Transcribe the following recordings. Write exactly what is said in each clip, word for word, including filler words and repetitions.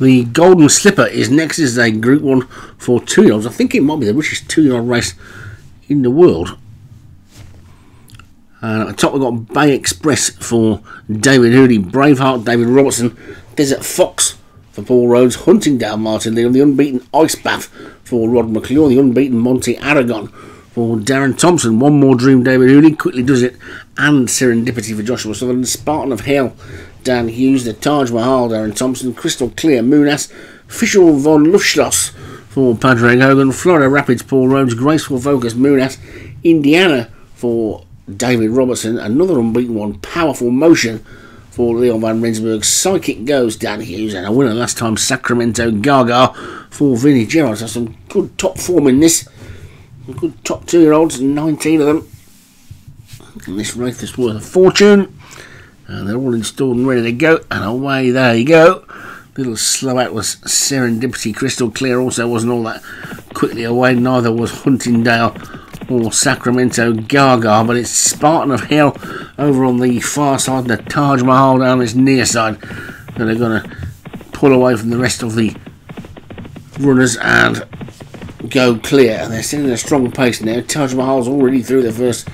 The Golden Slipper is next. This is a Group one for two-year-olds. I think it might be the richest two-year-old race in the world. Uh, at the top we've got Bay Express for David Hoodie, Braveheart, David Robertson, Desert Fox for Paul Rhodes, Hunting Down, Martin Leon, the unbeaten Ice Bath for Rod McClure, the unbeaten Monte Aragon for Darren Thompson, One More Dream, David Hoodie, Quickly Does It, and Serendipity for Joshua Sutherland, Spartan of Hell, Dan Hughes, the Taj Mahal, Darren Thompson, Crystal Clear, Moonas, Fischel von Luftschloss for Padraig Hogan, Florida Rapids, Paul Rhodes, Graceful Focus, Moonas, Indiana for David Robertson, another unbeaten one, Powerful Motion for Leon van Rensburg, Psychic goes Dan Hughes, and a winner last time, Sacramento Gaga for Vinnie Gerard. So some good top form in this, some good top two-year-olds, nineteen of them, and this race is worth a fortune, and they're all installed and ready to go, and away they go. Little slow out was Serendipity. Crystal Clear also wasn't all that quickly away, neither was Huntingdale or Sacramento Gaga, but it's Spartan of Hell over on the far side, the Taj Mahal down its near side, that are going to pull away from the rest of the runners and go clear. And they're still in a strong pace now. Taj Mahal's already through the first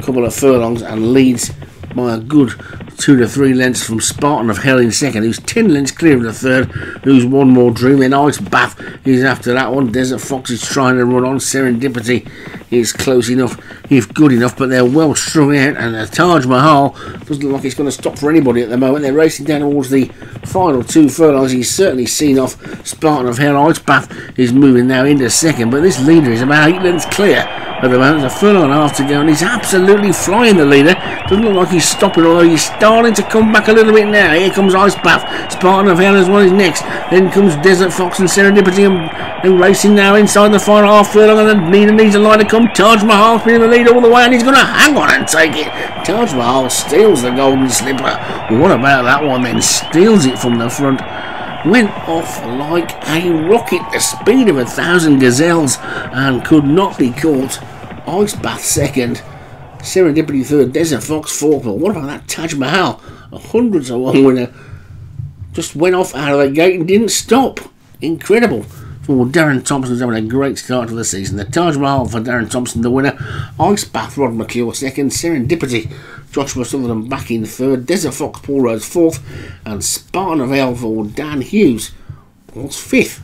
couple of furlongs and leads by a good two to three lengths from Spartan of Hell in second, who's ten lengths clear of the third, who's One More Dream. Then Ice Bath is after that one. Desert Fox is trying to run on. Serendipity is close enough, if good enough, but they're well strung out, and the Taj Mahal doesn't look like it's going to stop for anybody at the moment. They're racing down towards the final two furlongs. He's certainly seen off Spartan of Hell. Ice Bath is moving now into second, but this leader is about eight lengths clear at the moment. There's a furlong and a half to go, and he's absolutely flying, the leader. Doesn't look like he's stopping, although he's starting to come back a little bit now. Here comes Ice Bath. Spartan of Hell as well is next. Then comes Desert Fox and Serendipity, and, and racing now inside the final half furlong, and then Nina needs a line to come. Taj Mahal's been in the lead all the way, and he's going to hang on and take it. Taj Mahal steals the Golden Slipper. What about that one then? Steals it from the front. Went off like a rocket, the speed of a thousand gazelles, and could not be caught. Ice Bath second, Serendipity third, Desert Fox fourth. But what about that Taj Mahal? A hundred to one winner, just went off out of the gate and didn't stop. Incredible. For Darren Thompson's having a great start to the season. The Taj Mahal for Darren Thompson, the winner. Ice Bath, Rod McHugh second. Serendipity, Joshua Sutherland back in third. Desert Fox, Paul Rhodes fourth. And Spartan of Hell for Dan Hughes was fifth.